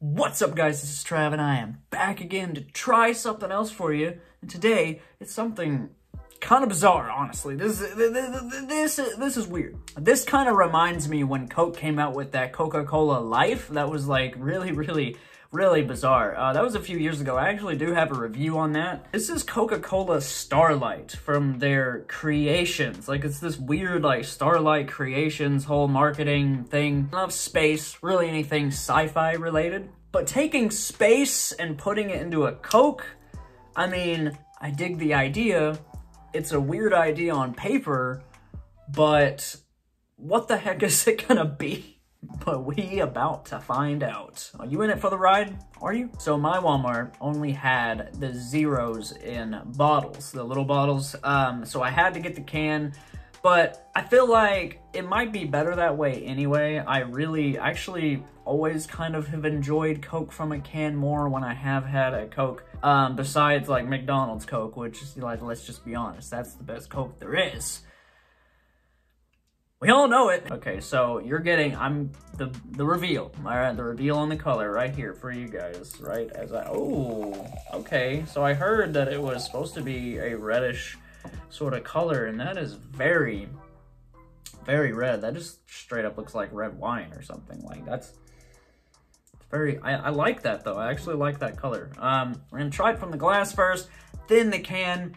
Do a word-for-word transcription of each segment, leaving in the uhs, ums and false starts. What's up, guys? This is Trav, and I am back again to try something else for you. And today, it's something kind of bizarre, honestly. This is this this, this is weird. This kind of reminds me when Coke came out with that Coca-Cola Life. That was like really, really, really bizarre. Uh, that was a few years ago. I actually do have a review on that. This is Coca-Cola Starlight from their creations. Like, it's this weird like Starlight creations whole marketing thing. Love space, really anything sci-fi related. But taking space and putting it into a Coke, I mean, I dig the idea. It's a weird idea on paper, but what the heck is it gonna be? But we about to find out. Are you in it for the ride? Are you? So my Walmart only had the zeros in bottles, the little bottles. Um, so I had to get the can, but I feel like it might be better that way anyway. I really actually always kind of have enjoyed Coke from a can more when I have had a Coke. Um, besides like McDonald's Coke, which is like, let's just be honest, that's the best Coke there is. We all know it. Okay, so you're getting, I'm the the reveal. All right, the reveal on the color right here for you guys, right? As I, oh, okay. So I heard that it was supposed to be a reddish sort of color, and that is very, very red. That just straight up looks like red wine or something. Like that's, it's very, I, I like that though. I actually like that color. Um, we're gonna try it from the glass first, then the can.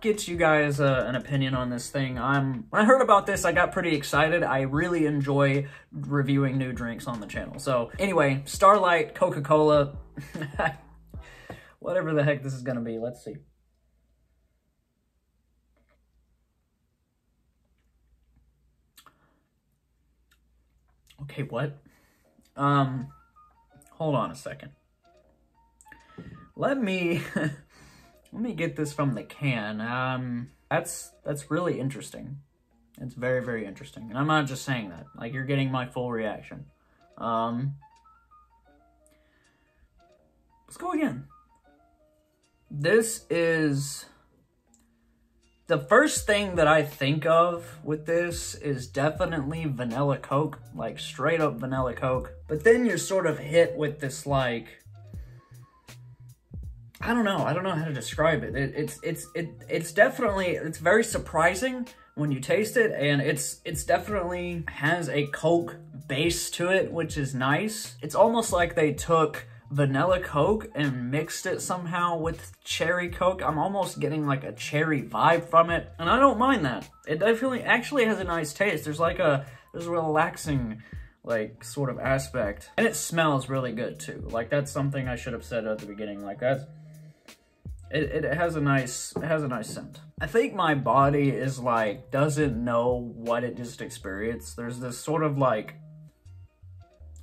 Get you guys uh, an opinion on this thing. I'm, when I heard about this, I got pretty excited. I really enjoy reviewing new drinks on the channel. So anyway, Starlight, Coca-Cola, whatever the heck this is gonna be, let's see. Okay, what? Um, hold on a second. Let me... Let me get this from the can. Um, that's that's really interesting. It's very, very interesting. And I'm not just saying that. Like, you're getting my full reaction. Um, let's go again. This is... The first thing that I think of with this is definitely vanilla Coke. Like, straight up vanilla Coke. But then you're sort of hit with this, like... I don't know. I don't know how to describe it. it it's it's it it's definitely it's very surprising when you taste it, and it's it's definitely has a Coke base to it, which is nice. It's almost like they took vanilla Coke and mixed it somehow with cherry Coke. I'm almost getting like a cherry vibe from it, and I don't mind that. It definitely actually has a nice taste. There's like a there's a relaxing like sort of aspect, and it smells really good too. Like, that's something I should have said at the beginning. Like that's It, it has a nice, it has a nice scent. I think my body is like, doesn't know what it just experienced. There's this sort of like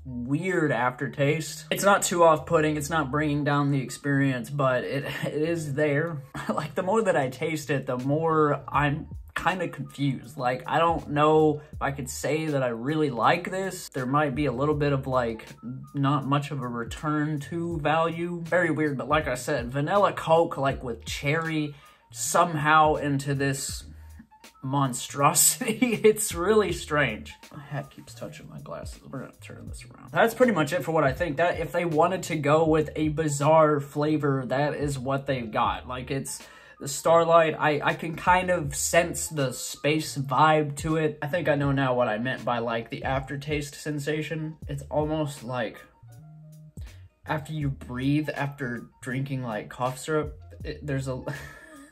weird aftertaste. It's not too off-putting. It's not bringing down the experience, but it, it is there. Like, the more that I taste it, the more I'm kind of confused. Like, I don't know if I could say that I really like this. There might be a little bit of like not much of a return to value. Very weird, but like I said, vanilla Coke like with cherry somehow into this monstrosity. It's really strange. My hat keeps touching my glasses. We're gonna turn this around. That's pretty much it for what I think. That if they wanted to go with a bizarre flavor, that is what they've got. Like, it's the Starlight, I, I can kind of sense the space vibe to it. I think I know now what I meant by like the aftertaste sensation. It's almost like after you breathe after drinking like cough syrup, it, there's a,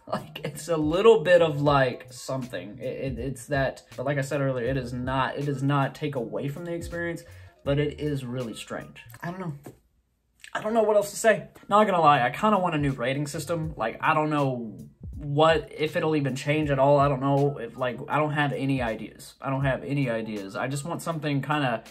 like it's a little bit of like something. It, it, it's that, but like I said earlier, it is not, it does not take away from the experience, but it is really strange. I don't know. I don't know what else to say. Not gonna lie, I kind of want a new rating system. Like, I don't know what, if it'll even change at all. I don't know if, like, I don't have any ideas. I don't have any ideas. I just want something kind of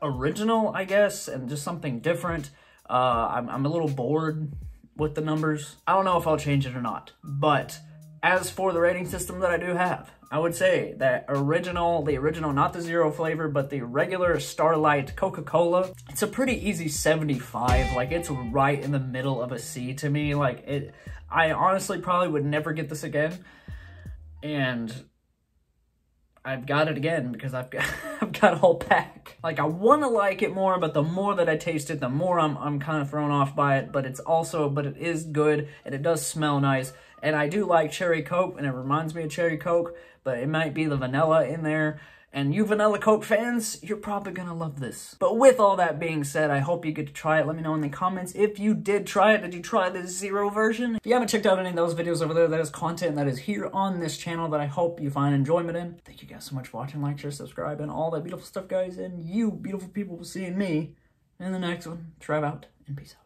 original, I guess, and just something different. Uh, I'm, I'm a little bored with the numbers. I don't know if I'll change it or not, but as for the rating system that I do have, I would say that original, the original, not the zero flavor, but the regular Starlight Coca-Cola, it's a pretty easy seventy-five. Like, it's right in the middle of a C to me. Like, it, I honestly probably would never get this again. And I've got it again because I've got I've got a whole pack. Like, I want to like it more, but the more that I taste it, the more I'm I'm kind of thrown off by it. But it's also, but it is good, and it does smell nice. And I do like Cherry Coke, and it reminds me of Cherry Coke, but it might be the vanilla in there. And you vanilla Coke fans, you're probably gonna love this. But with all that being said, I hope you get to try it. Let me know in the comments if you did try it. Did you try the zero version? If you haven't checked out any of those videos over there, that is content that is here on this channel that I hope you find enjoyment in. Thank you guys so much for watching. Like, share, subscribe, and all that beautiful stuff, guys. And you beautiful people will see me in the next one. Thrive out and peace out.